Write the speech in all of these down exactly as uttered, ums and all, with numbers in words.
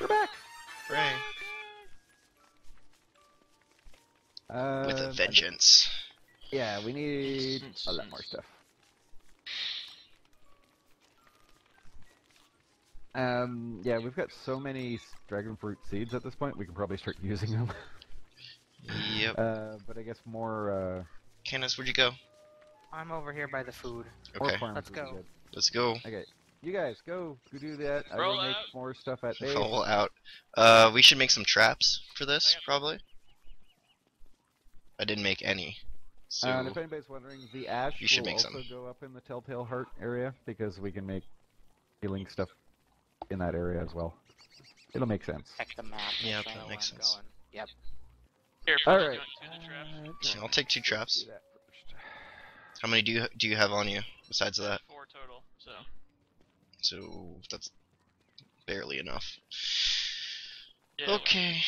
We're back! Hooray! Uh, With a vengeance. Think, yeah, we need a lot more stuff. Um, yeah, we've got so many dragon fruit seeds at this point, we can probably start using them. Yep. Uh, but I guess more, uh... Candace, where'd you go? I'm over here by the food. Okay. Let's go. Let's go. Okay. You guys, go do that. Roll I will make out. more stuff at base. Roll out. Uh, we should make some traps for this, probably. I didn't make any. So uh, and if anybody's wondering, the ash you should will make also some. go up in the Telltale Heart area, because we can make healing stuff in that area as well. It'll make sense. Check the map. Yeah, that makes sense. Going. Yep. Here, all right. Uh, so I'll take two traps. How many do you do you have on you besides that? Four total. So. So that's barely enough. Yeah, okay.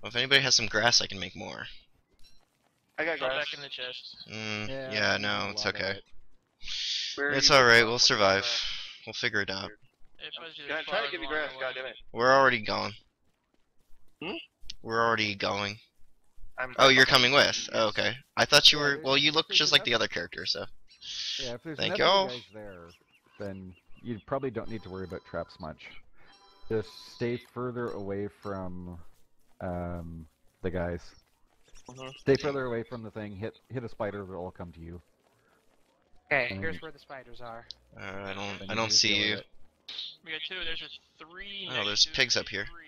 Well, if anybody has some grass, I can make more. I got grass back in the chest. Mm, yeah, yeah, no, it's okay. It. It's alright. We'll survive. We'll figure it out. Yeah, try to give me grass, goddammit. We're already gone. Hmm? We're already going. I'm oh, you're coming with. Oh, okay. I thought you were. Well, you look just like the other character, so. Yeah, if there's Thank y'all. there, then you probably don't need to worry about traps much. Just stay further away from um, the guys. Uh-huh. Stay further away from the thing. Hit hit a spider, it'll all come to you. Okay, um, here's where the spiders are. Uh, I don't. I don't see you. We got two. There's just three. Oh, there's pigs up here. Three.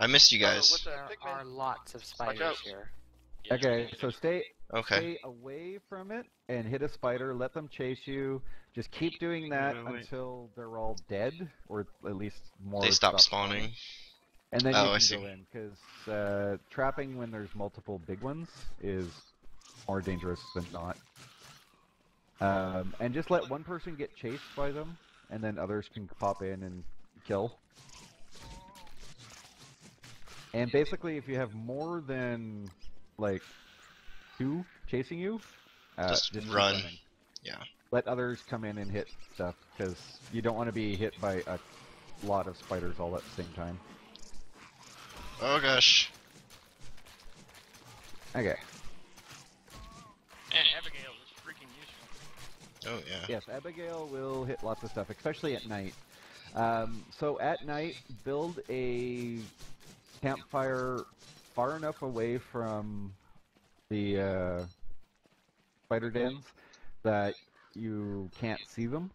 I missed you guys. Oh, there are lots of spiders here. Yeah, okay, so stay, okay. stay away from it and hit a spider. Let them chase you. Just keep doing that wait, wait, wait. until they're all dead, or at least more. They stop spawning. spawning. And then oh, you can I see. go in, because uh, trapping when there's multiple big ones is more dangerous than not. Um, and just let one person get chased by them, and then others can pop in and kill. And basically, if you have more than, like, two chasing you, uh, just, just run. Yeah. Let others come in and hit stuff, because you don't want to be hit by a lot of spiders all at the same time. Oh, gosh. Okay. And Abigail is freaking useful. Oh, yeah. Yes, Abigail will hit lots of stuff, especially at night. Um, so, at night, build a... campfire far enough away from the uh, spider dens that you can't see them,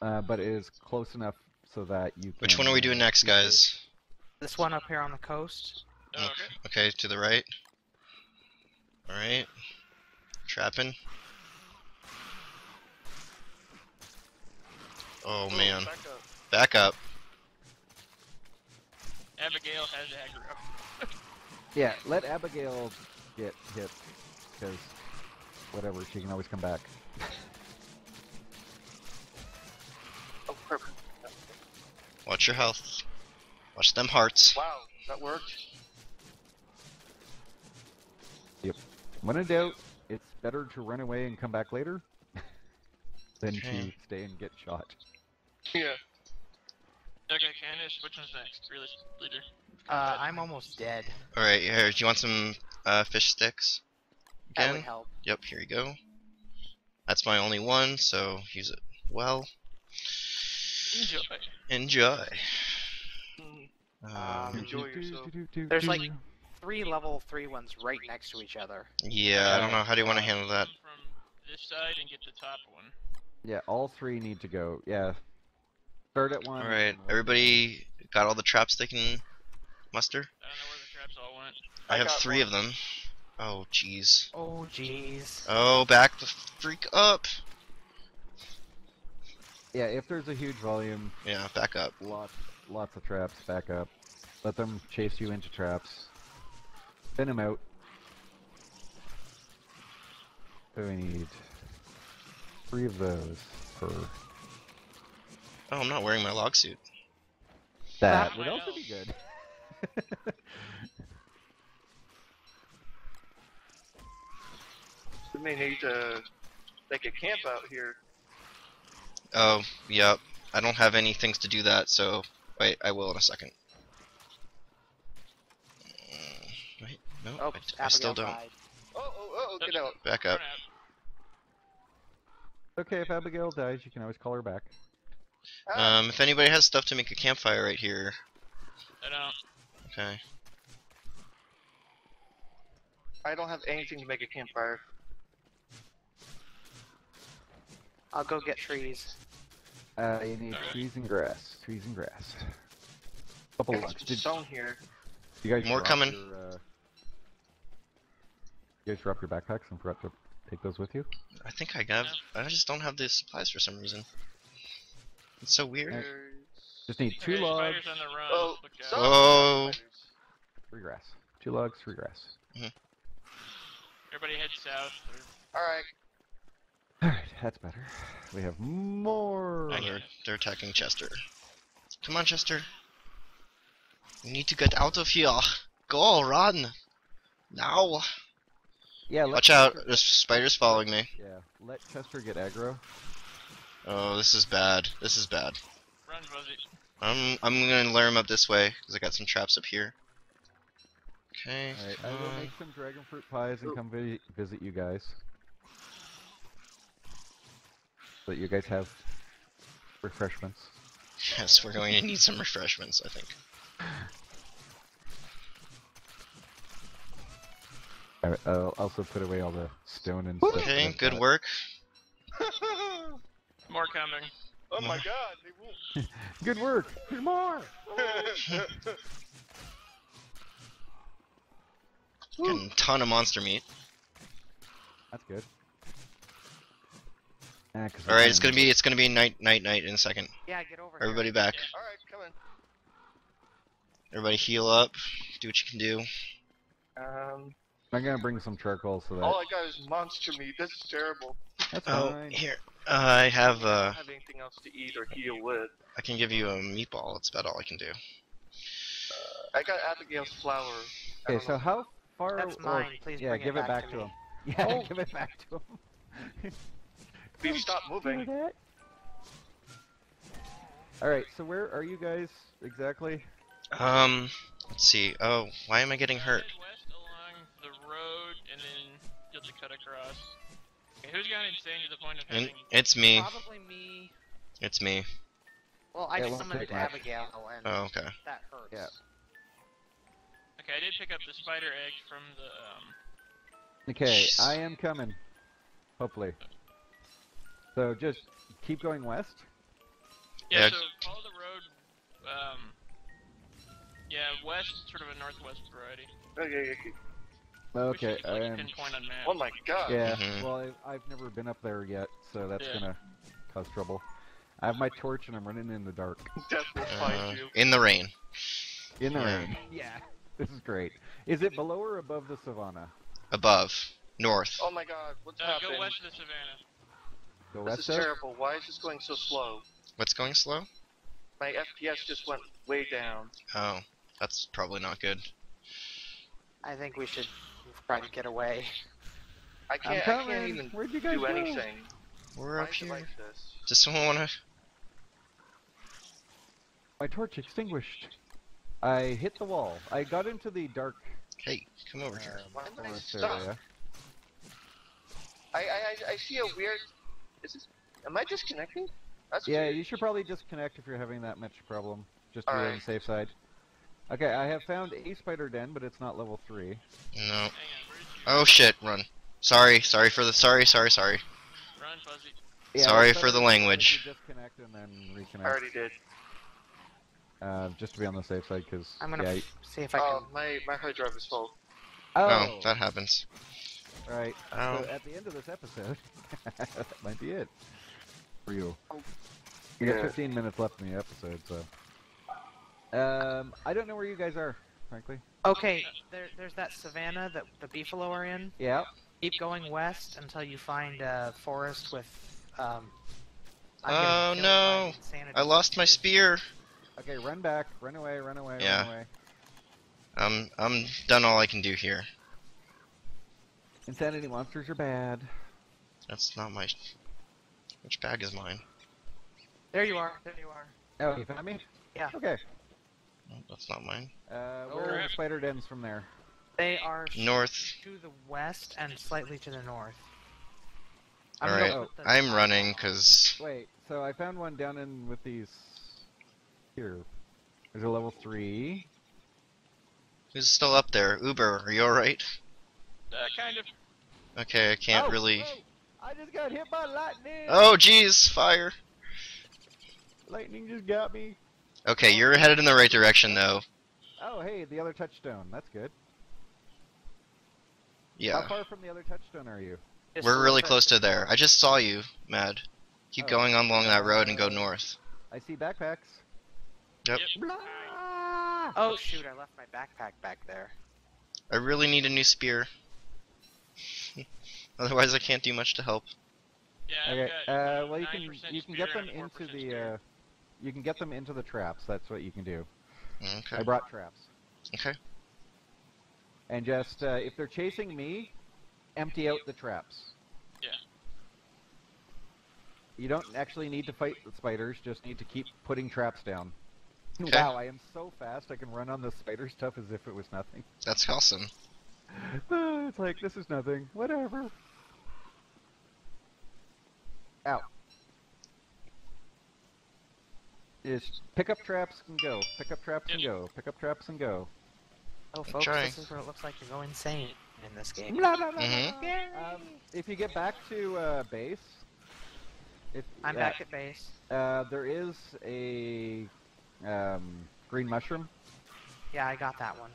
uh, but it is close enough so that you can... Which one are we doing next, guys? This one up here on the coast. Oh, okay. okay, to the right. Alright. Trapping. Oh, oh man. Back up. Back up. Abigail has aggro. Yeah, let Abigail get hit, because whatever, she can always come back. Oh, perfect. Watch your health. Watch them hearts. Wow, that worked. Yep. When in doubt, it's better to run away and come back later than to stay and get shot. Yeah. Okay, Candice, which one's next? Really, leader. Uh, I'm almost dead. Alright, here, do you want some uh, fish sticks? Again? That would help. Yep, here you go. That's my only one, so use it well. Enjoy. Enjoy. Um, Enjoy yourself. There's like three level three ones right next to each other. Yeah, I don't know. How do you want to handle that? From this side and get the top one. Yeah, all three need to go. Yeah. Start at one. Alright, everybody got all the traps they can muster? I don't know where the traps all went. I, I have three one. of them. Oh, jeez. Oh, jeez. Oh, back the freak up! Yeah, if there's a huge volume... Yeah, back up. Lots, lots of traps, back up. Let them chase you into traps. Spin them out. So we need three of those per... Oh, I'm not wearing my log suit. That would also be good. We may need to make a camp out here. Oh, yep. Yeah. I don't have any things to do that, so Wait, I will in a second. Wait, no, oh, I, I still don't. Died. Oh, oh, oh, get out. Back up. Okay, if Abigail dies, you can always call her back. Um, if anybody has stuff to make a campfire right here. I don't. Okay. I don't have anything to make a campfire. I'll go get trees. Uh, you need right. trees and grass. Trees and grass. Couple of lunch. Stone here. You guys More coming. Your, uh... You guys drop your backpacks and forgot to take those with you? I think I got. I just don't have the supplies for some reason. It's so weird. Right. Just need two logs. Oh. oh. Three grass. Two logs, three grass. Mm-hmm. Everybody head south. Alright. Alright, that's better. We have more. I hear they're attacking Chester. Come on, Chester. We need to get out of here. Go, run. Now. Yeah. Watch Chester... out, there's spiders following me. Yeah, let Chester get aggro. Oh, this is bad. This is bad. Run, Fuzzy. I'm, I'm gonna lure him up this way, because I got some traps up here. Okay. Alright, I will make some dragon fruit pies and Oop. come vi visit you guys. So that you guys have refreshments. Yes, we're going to need some refreshments, I think. Alright, I'll also put away all the stone and stuff. Okay, good work. More coming. Oh my god, they will. Good work. There's more. Oh. Getting a ton of monster meat. That's good. Nah, all right, it's gonna be it's gonna be night night night in a second. Yeah, get over. Everybody here. back. Yeah. All right, come in. Everybody heal up. Do what you can do. Um. I'm gonna bring some charcoal so that. All I got is monster meat. This is terrible. That's oh, fine. Here. Uh, I have, uh... I don't have anything else to eat or heal with. I can give you a meatball, that's about all I can do. Uh, I got Abigail's flour. Okay, so know. how far... That's mine, oh, please yeah, bring give it back, back to, to him. Yeah, oh. give it back to him. Please stop moving. Alright, so where are you guys, exactly? Um, let's see. Oh, why am I getting hurt? West along the road, and then you'll just cut across. Who's got insane to the point of having... It's me. Probably me. It's me. Well, I just summoned Abigail, and oh, okay. that hurts. Yeah. Okay, I did pick up the spider egg from the... Um... Okay, Jeez. I am coming. Hopefully. So just keep going west. Yeah, yeah. So follow the road. Um, yeah, west, sort of a northwest variety. Okay, okay. Okay, should, like, um, oh my god! Yeah, mm-hmm. well, I've, I've never been up there yet, so that's yeah. gonna cause trouble. I have my torch and I'm running in the dark. Death will find you. In the rain. In the yeah. rain. Yeah, this is great. Is it below or above the savannah? Above. North. Oh my god, what's uh, happening? Go west of the savannah. Go west This is up? terrible, why is this going so slow? What's going slow? My F P S just went way down. Oh, that's probably not good. I think we should... try to get away. I can't, I can't even Where'd you guys do go? anything. We're Why up here. Like this? Does someone wanna... My torch extinguished. I hit the wall. I got into the dark... Hey, come over uh, here. Why am I stuck? I, I, I see a weird... Is this... Am I disconnecting? That's yeah, weird. You should probably disconnect if you're having that much problem. Just to be on the safe side. Okay, I have found a spider den, but it's not level three. No. Oh shit, run. Sorry, sorry for the sorry, sorry, sorry. Run, Fuzzy. Yeah, sorry for the language. Disconnect and then reconnect. I already did. Uh, just to be on the safe side, because I'm gonna yeah, f see if I oh, can. Oh, my my hard drive is full. Oh. oh, that happens. All right. Oh. So at the end of this episode, that might be it for you. Oh. You yeah. got fifteen minutes left in the episode, so. Um, I don't know where you guys are, frankly. Okay, there, there's that savannah that the beefalo are in. Yeah. Keep going west until you find a forest with, um... I'm oh no! I lost my spear! Okay, run back, run away, run away, yeah. run away. Um, I'm done all I can do here. Insanity monsters are bad. That's not my... Which bag is mine? There you are, there you are. Oh, you found me? Yeah. Okay. Well, that's not mine. Uh, oh, where are the spider dens from there? They are north to the west and slightly to the north. I'm All right. Oh. I'm running because. Wait. So I found one down in with these. Here. There's a level three. Who's still up there? Uber, are you alright? Uh, kind of. Okay, I can't oh, really... Oh, I just got hit by lightning! Oh, jeez! Fire! Lightning just got me. Okay, you're headed in the right direction, though. Oh, hey, the other touchstone. That's good. Yeah. How far from the other touchstone are you? Just We're really close to there. I just saw you, Mad. Keep oh, going on along that road and go north. I see backpacks. Yep. Blah! Oh shoot, I left my backpack back there. I really need a new spear. Otherwise I can't do much to help. Yeah, okay. Got, uh, well you can you can get them into the uh, you can get them into the traps. That's what you can do. Okay. I brought traps. Okay. And just uh, if they're chasing me, empty out the traps. Yeah. You don't actually need to fight the spiders, just need to keep putting traps down. Okay. Wow, I am so fast, I can run on the spider stuff as if it was nothing. That's awesome. Uh, it's like, this is nothing. Whatever. Ow. Just pick up traps and go. Pick up traps and go. Pick up traps and go. Oh, folks, this is where it looks like you go insane in this game. Blah, blah, blah, mm-hmm. blah. Um, if you get back to uh, base... If, I'm uh, back at base. Uh, there is a... Um, green mushroom? Yeah, I got that one.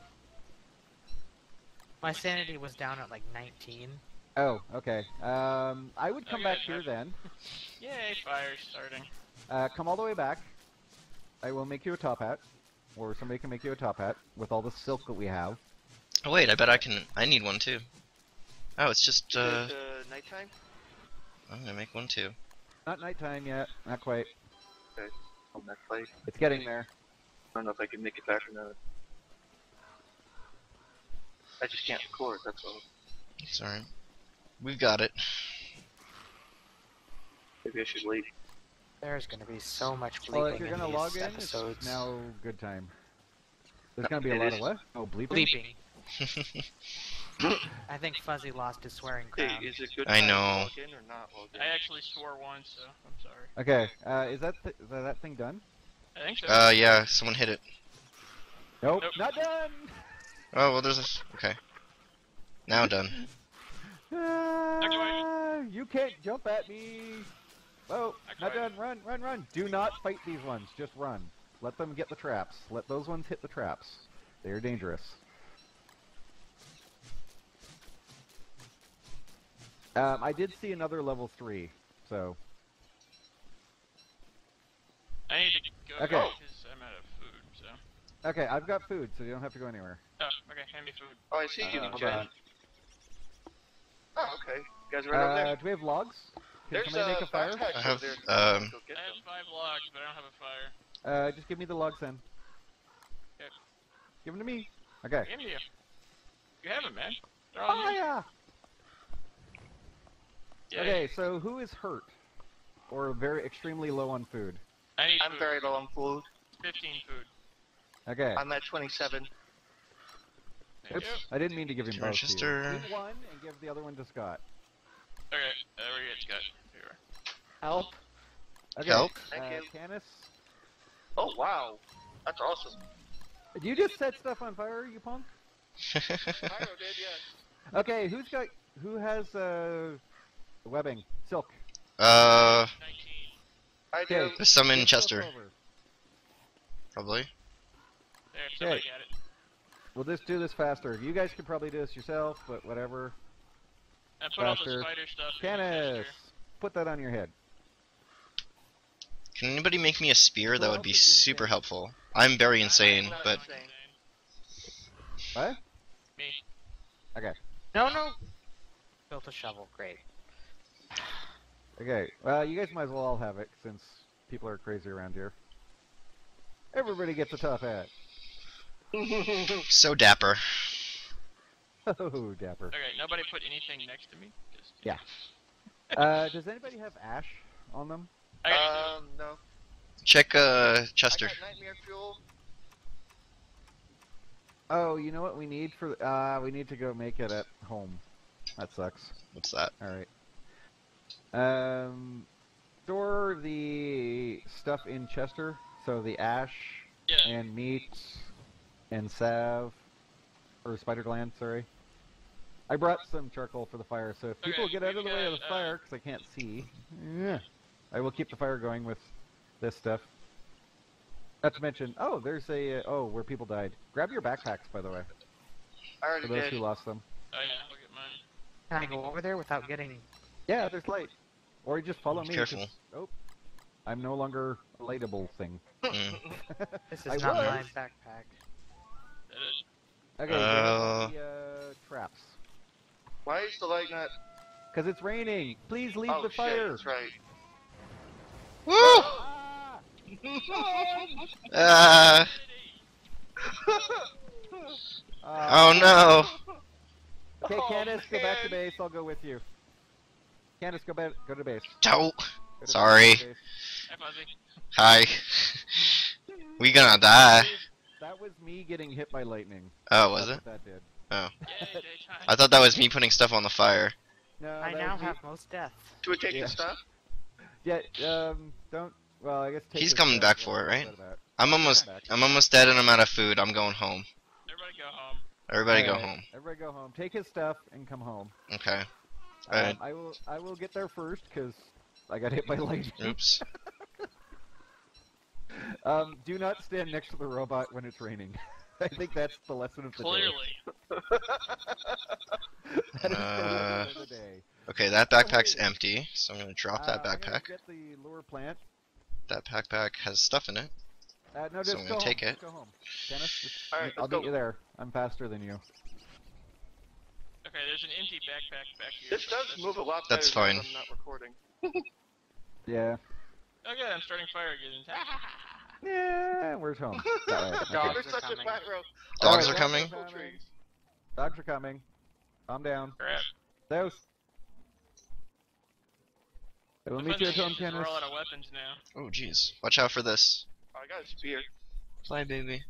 My sanity was down at like nineteen. Oh, okay. Um, I would come oh, back here mushroom. then. Yay, fire starting. Uh, come all the way back. I will make you a top hat. Or somebody can make you a top hat with all the silk that we have. Oh wait, I bet I can... I need one too. Oh, it's just, uh... It's, uh, nighttime? I'm gonna make one too. Not nighttime yet. Not quite. Okay. Next place. It's getting there. I don't know if I can make it back or not. I just can't record, that's all. It's alright. We've got it. Maybe I should leave. There's gonna be so much bleeping well, if you're gonna in these log in, episodes. It's now good time. There's no, gonna be a lot is. of what? Oh, bleeping? Bleeping. I think Fuzzy lost his swearing crown. Hey, is it good I know. To log in or not log in? I actually swore once, so I'm sorry. Okay, uh, is that th is that thing done? I think so. Uh, yeah, someone hit it. Nope, nope. Not done! Oh, well there's a... okay. Now done. Uh, you can't jump at me! Oh, not done, run, run, run! Do not fight these ones, just run. Let them get the traps. Let those ones hit the traps. They are dangerous. Um, I did see another level three, so. I need to go okay. because I'm out of food, so. Okay, I've got food, so you don't have to go anywhere. Oh, okay, hand me food. Oh, I see uh, you, okay. Oh, okay. You guys are right uh, over there. Do we have logs? Can There's somebody a make a fire? I have, um, I have five logs, but I don't have a fire. Uh, just give me the logs then. Okay. Give them to me. Okay. Give them to you. You have them, man. They're all oh, you. yeah. Okay, so who is hurt? Or very extremely low on food? I need I'm food. very low on food. fifteen food. Okay. I'm at twenty-seven. Thank Oops, you. I didn't mean to give him both to you. Give one and give the other one to Scott. Okay, there we go, Scott. Here you are. Help. Okay. Help. Uh, Thank you. Canis. Oh, wow. That's awesome. You just set stuff on fire, you punk? Pyro did, yes. Okay, who's got... Who has, uh... webbing. Silk. Uh... nineteen. Okay. There's some in Chester. Probably. There, somebody got it. We'll just do this faster. You guys could probably do this yourself, but whatever. I put faster. all the spider stuff Candace, put that on your head. Can anybody make me a spear? That would be super helpful. I'm very insane, I'm but... Insane. What? Me. Okay. No, no! Built a shovel. Great. Okay, well, you guys might as well all have it, since people are crazy around here. Everybody gets a top hat. So dapper. Oh, dapper. Okay, nobody put anything next to me? Just... Yeah. uh, does anybody have ash on them? Um, no. Check uh, Chester. I got nightmare fuel. Oh, you know what we need for? Uh, we need to go make it at home. That sucks. What's that? All right. Um, store the stuff in Chester. So the ash yeah. and meat and salve, or spider gland. Sorry. I brought some charcoal for the fire, so if okay, people get out of the way of the uh, fire, because I can't see, yeah, I will keep the fire going with this stuff. Not to mention, oh, there's a, uh, oh, where people died. Grab your backpacks, by the way. I already did. For those who lost them. Oh, yeah, I'll get mine. Can I go over there without getting... Yeah, there's light. Or just follow me. Careful. Just... Oh, I'm no longer a lightable thing. Mm. This is I not was. My backpack. It is. Okay, uh... the, uh, traps. Why is the light not? Because it's raining. Please leave oh, the fire. Oh that's right. Woo! Ah! uh. Oh no! Okay, Candace, oh, go back to base. I'll go with you. Candace, go back. Go to base. Go to Sorry. Base. Hi. We gonna die. That was me getting hit by lightning. Oh, was That's it? What that did. Oh. I thought that was me putting stuff on the fire. No, I now have most death. Do we take yeah. the stuff? Yeah, um, don't, well, I guess take He's coming back for it, right? I'm almost, I'm almost dead and I'm out of food. I'm going home. Everybody go home. Everybody right. go home. Everybody go home. Take his stuff and come home. Okay. All um, right. I will, I will get there first, because I got hit by lightning. Oops. um, do not stand next to the robot when it's raining. I think that's the lesson of the Clearly. day. Clearly. That is uh, the lesson of the day. Okay, that backpack's oh, empty, so I'm going to drop uh, that backpack. I'm get the lure plant. That backpack has stuff in it, uh, no, so I'm going to take home. it. Go home. Dennis, just, right, I'll get go. you there. I'm faster than you. Okay, there's an empty backpack back here. This does move a lot better That's fine. Than I'm not recording. Yeah. Okay, I'm starting fire again. Yeah, where's home? Right. Okay. Dogs, are, such coming. A flat row. Dogs right, are coming. Dogs are coming. Dogs are coming. Calm down. Crap. Those. They will meet you at home, Candace. We're all out of weapons now. Oh, jeez. Watch out for this. Oh, I got a spear. Fly, baby.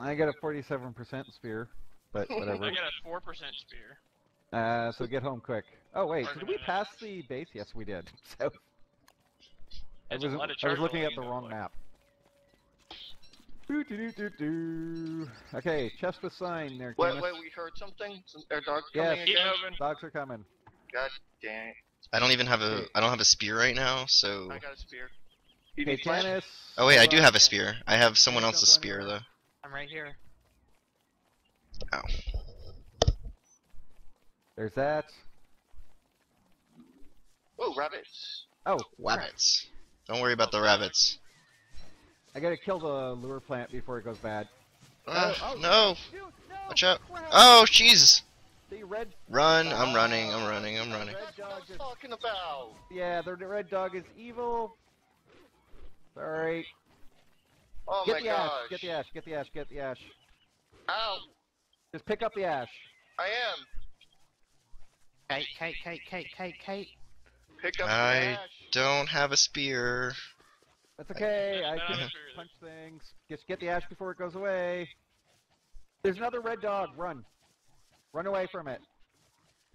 I got a forty-seven percent spear, but whatever. I got a four percent spear. Uh, so get home quick. Oh, wait. Did we pass the base? Yes, we did. So. I was, I was looking at the wrong map. Do, do, do, do. Okay, chest with sign there. Wait, wait, we heard something? Are dogs coming? Yes, dogs are coming. God dang it. I don't even have a, I don't have a spear right now, so. I got a spear. Okay, Tannis. Oh wait, I do have a spear. I have someone else's spear though. I'm right here. Ow. There's that. Oh, rabbits. Oh, rabbits. Don't worry about the rabbits. I gotta kill the lure plant before it goes bad. Uh, oh, oh, no. Dude, no! Watch out! Crap. Oh, jeez! Red... Run! Oh, I'm running! I'm running! I'm running! What are you talking about? Yeah, the red dog is evil. Sorry. Oh my gosh! Get the ash! Get the ash! Get the ash! Get the ash! Ow! Just pick up the ash. I am. Kate! Kate! Kate! Kate! Kate! Kate! Pick up I the ash. don't have a spear. That's okay, I can punch things. Just get the ash before it goes away. There's another red dog, run. Run away from it.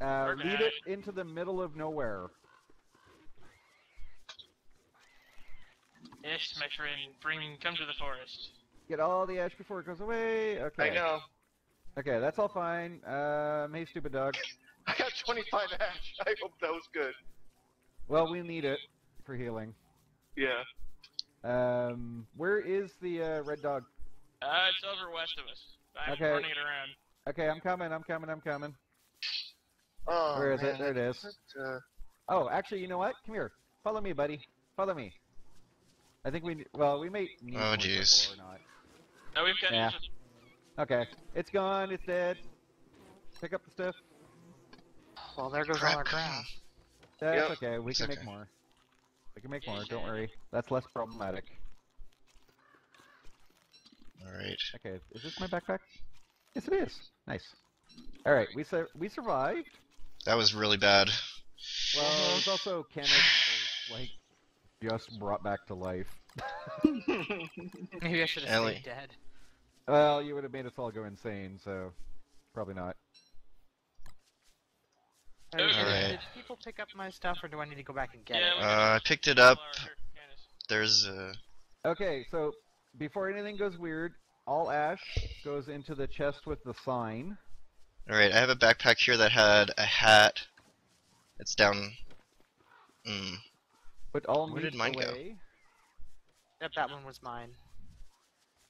Uh, lead it into the middle of nowhere. Ash to make sure it bring, come to the forest. Get all the ash before it goes away, okay. I know. Okay, that's all fine. Um, hey stupid dog. I got twenty-five ash, I hope that was good. Well, we need it for healing. Yeah. Um, where is the uh, red dog? Uh, it's over west of us. I'm okay. running it around. Okay, I'm coming, I'm coming, I'm coming. Oh, where is man. it? There it is. Uh... Oh, actually, you know what? Come here. Follow me, buddy. Follow me. I think we, well, we may need oh, jeez. or not. No, we've got yeah. Okay, it's gone, it's dead. Pick up the stuff. Well, there goes Crap. all our ground. That's yep. okay, we it's can okay. make more. We can make more, don't worry. That's less problematic. Alright. Okay, is this my backpack? Yes, it is. Nice. Alright, we su we survived. That was really bad. Well, it was also Canis, like, just brought back to life. Maybe I should have stayed dead. Well, you would have made us all go insane, so probably not. All right. Did people pick up my stuff, or do I need to go back and get yeah, it? Uh, I picked it up. There's a... Okay, so before anything goes weird, all ash goes into the chest with the sign. Alright, I have a backpack here that had a hat. It's down... Mm. But all Where did mine away. go? Yep, that one was mine.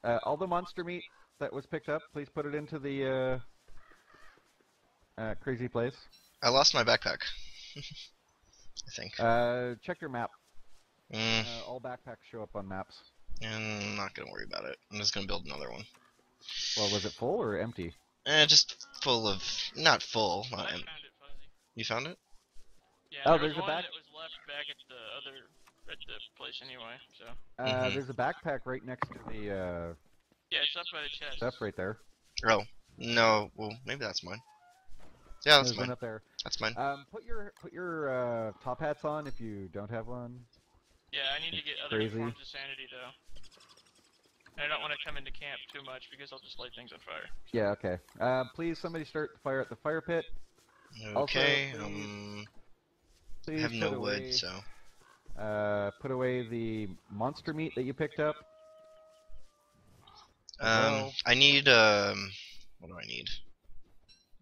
Uh, all the monster meat that was picked up, please put it into the uh, uh, crazy place. I lost my backpack. I think. Uh, check your map. Mm. Uh, all backpacks show up on maps. I'm not gonna worry about it. I'm just gonna build another one. Well, was it full or empty? Eh, just full of... Not full, not empty. You found it? Yeah, oh, there there's was a back... that was left back at the other... at the place anyway, so... Uh, mm-hmm. There's a backpack right next to the, uh... Yeah, it's up by the chest. Stuff right there. Oh. No, well, maybe that's mine. Yeah, that's there's mine. One up there. That's mine. Um, put your, put your, uh, top hats on if you don't have one. Yeah, I need to get other Crazy. forms of sanity, though. And I don't want to come into camp too much, because I'll just light things on fire. Yeah, okay. Uh, please, somebody start the fire at the fire pit. Okay, also, please, um... please I have no away, wood, so... Uh, put away the monster meat that you picked up. Um, well, I need, um... What do I need?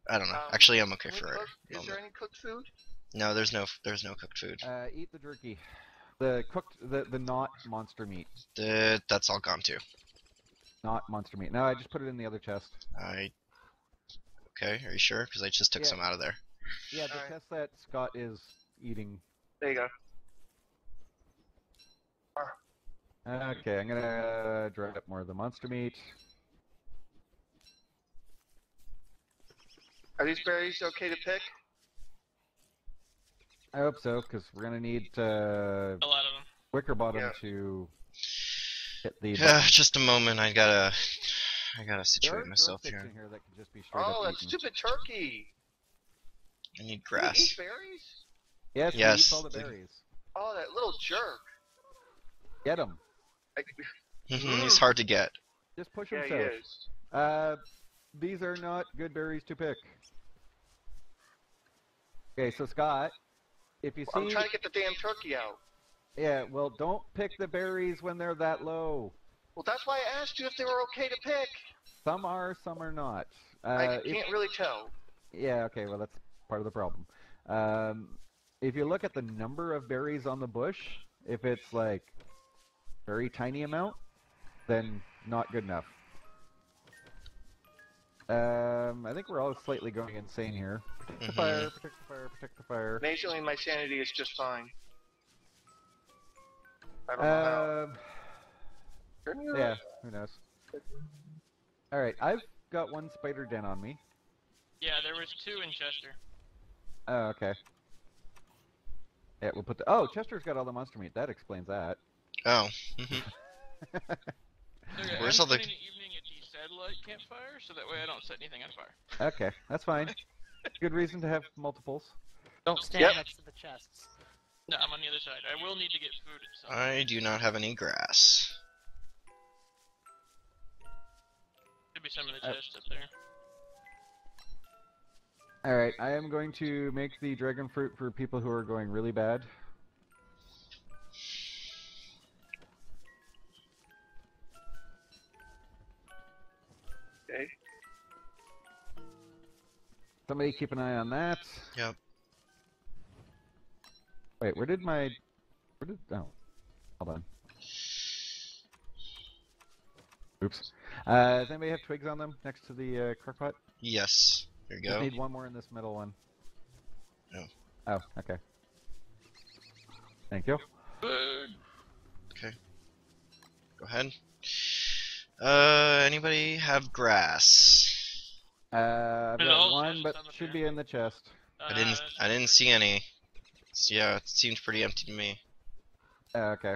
I don't know. Um, Actually, I'm okay for cook, it. Is there any cooked food? No, there's no there's no cooked food. Uh, eat the jerky. The cooked, the, the not monster meat. The, that's all gone too. Not monster meat. No, I just put it in the other chest. I... Okay, are you sure? Because I just took yeah. some out of there. Yeah, the all chest right. that Scott is eating. There you go. Okay, I'm gonna uh, dry up more of the monster meat. Are these berries okay to pick? I hope so, because we're gonna need uh, a lot of them. Wicker bottom yeah. to hit the. Yeah, just a moment. I gotta, I gotta situate myself here. In here that can just be oh, that stupid turkey! I need grass. Do you eat berries? Yes, yes. We eat all the berries. Oh, that little jerk! Get him. He's hard to get. Just push himself. Yeah, he is. Uh, these are not good berries to pick. Okay, so Scott, if you well, see... I'm trying to get the damn turkey out. Yeah, well, don't pick the berries when they're that low. Well, that's why I asked you if they were okay to pick. Some are, some are not. Uh, I can't if... really tell. Yeah, okay, well, that's part of the problem. Um, if you look at the number of berries on the bush, if it's like... very tiny amount, then not good enough. Um, I think we're all slightly going insane here. Protect the fire, protect the fire, protect the fire. Amazingly, my sanity is just fine. I don't um, know how. Yeah, who knows. Alright, I've got one spider den on me. Yeah, there was two in Chester. Oh, okay. Yeah, we'll put the... Oh, Chester's got all the monster meat. That explains that. Oh. Mm-hmm. Okay, where's I'm all the... spending the evening at the satellite campfire, so that way I don't set anything on fire. Okay, that's fine. Good reason to have multiples. Don't stand yep. next to the chests. No, I'm on the other side. I will need to get food at some point. I do not have any grass. Could be some of the uh, chests up there. Alright, I am going to make the dragon fruit for people who are going really bad. Somebody keep an eye on that. Yep. Wait, where did my... Where did... Oh. Hold on. Oops. Uh, does anybody have twigs on them next to the uh, crockpot? Yes. There you go. I need one more in this middle one. No. Oh, okay. Thank you. Okay. Go ahead. Uh, anybody have grass? Uh, I've got one, but should be in the chest. Uh, I didn't. I didn't see any. So yeah, it seemed pretty empty to me. Uh, okay.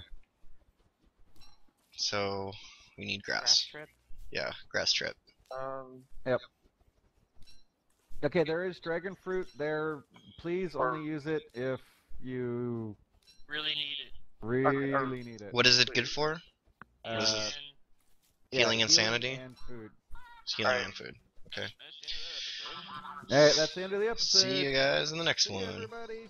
So we need grass. Grass trip. Yeah, grass trip. Um. Yep. Okay, there is dragon fruit there. Please only use it if you really need it. Really or, or need it. What is it good for? Uh, what is it? Yeah, healing insanity? And food. It's healing right. and food. Okay. Alright, that's the end of the episode. See you guys in the next See one. Everybody.